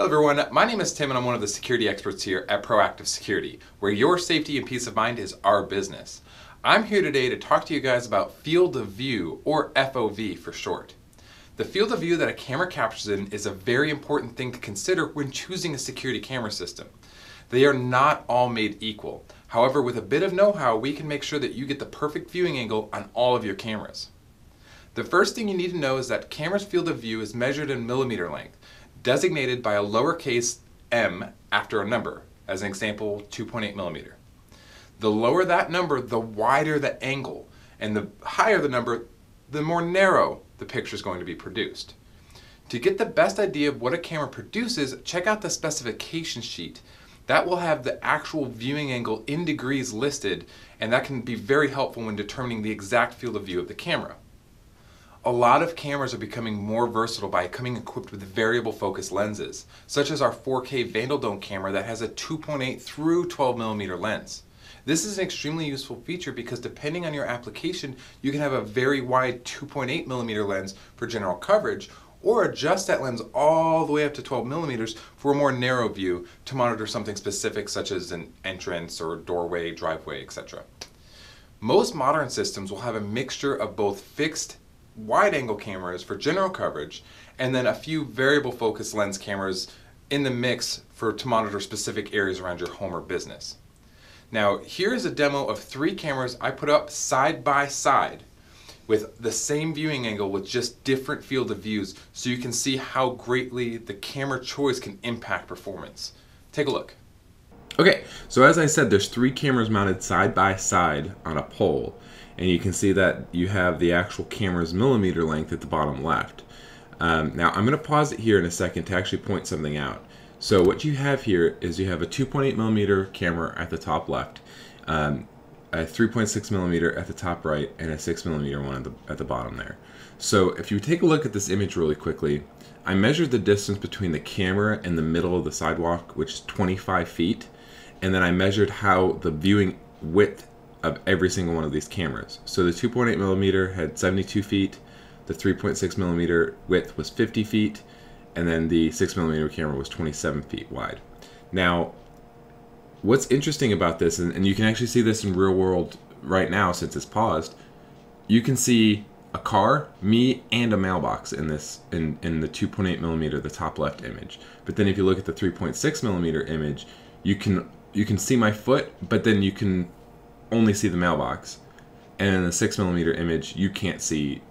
Hello everyone, my name is Tim and I'm one of the security experts here at Proactive Security, where your safety and peace of mind is our business. I'm here today to talk to you guys about field of view, or FOV for short. The field of view that a camera captures in is a very important thing to consider when choosing a security camera system. They are not all made equal. However, with a bit of know-how, we can make sure that you get the perfect viewing angle on all of your cameras. The first thing you need to know is that camera's field of view is measured in millimeter length, designated by a lowercase m after a number, as an example, 2.8 millimeter. The lower that number, the wider the angle, and the higher the number, the more narrow the picture is going to be produced. To get the best idea of what a camera produces, check out the specification sheet. That will have the actual viewing angle in degrees listed, and that can be very helpful when determining the exact field of view of the camera. A lot of cameras are becoming more versatile by coming equipped with variable focus lenses, such as our 4K Vandal Dome camera that has a 2.8 through 12 millimeter lens. This is an extremely useful feature because depending on your application, you can have a very wide 2.8 millimeter lens for general coverage, or adjust that lens all the way up to 12 millimeters for a more narrow view to monitor something specific such as an entrance or doorway, driveway, etc. Most modern systems will have a mixture of both fixed wide-angle cameras for general coverage and then a few variable focus lens cameras in the mix to monitor specific areas around your home or business. Now here is a demo of three cameras I put up side by side with the same viewing angle with just different field of views, so you can see how greatly the camera choice can impact performance. Take a look. Okay, so as I said, there's three cameras mounted side by side on a pole, and you can see that you have the actual camera's millimeter length at the bottom left. Now I'm going to pause it here in a second to actually point something out. So what you have here is you have a 2.8 millimeter camera at the top left, a 3.6 millimeter at the top right, and a 6 millimeter one at the bottom there. So if you take a look at this image really quickly, I measured the distance between the camera and the middle of the sidewalk, which is 25 feet, and then I measured how the viewing width of every single one of these cameras. So the 2.8 millimeter had 72 feet, the 3.6 millimeter width was 50 feet, and then the 6 millimeter camera was 27 feet wide. Now, what's interesting about this, and you can actually see this in real world right now since it's paused, you can see a car, me, and a mailbox in this in the 2.8 millimeter, the top left image. But then if you look at the 3.6 millimeter image, you can see my foot, but then you can only see the mailbox. And in the 6 millimeter image, you can't see,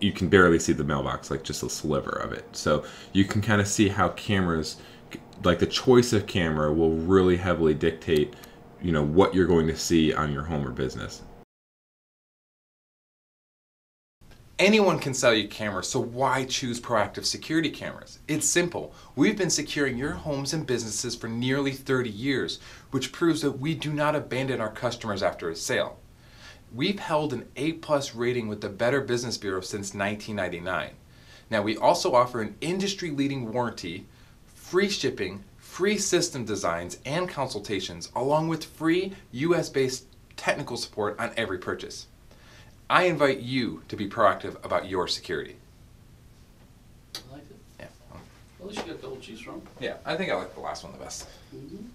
you can barely see the mailbox, like just a sliver of it. So you can kind of see how cameras, like the choice of camera will really heavily dictate, you know, what you're going to see on your home or business. Anyone can sell you cameras, so why choose Proactive Security Cameras? It's simple. We've been securing your homes and businesses for nearly 30 years, which proves that we do not abandon our customers after a sale. We've held an A+ rating with the Better Business Bureau since 1999. Now, we also offer an industry-leading warranty, free shipping, free system designs and consultations, along with free US-based technical support on every purchase. I invite you to be proactive about your security. I liked it. Yeah. Well, at least you got double cheese from. Yeah, I think I like the last one the best. Mm-hmm.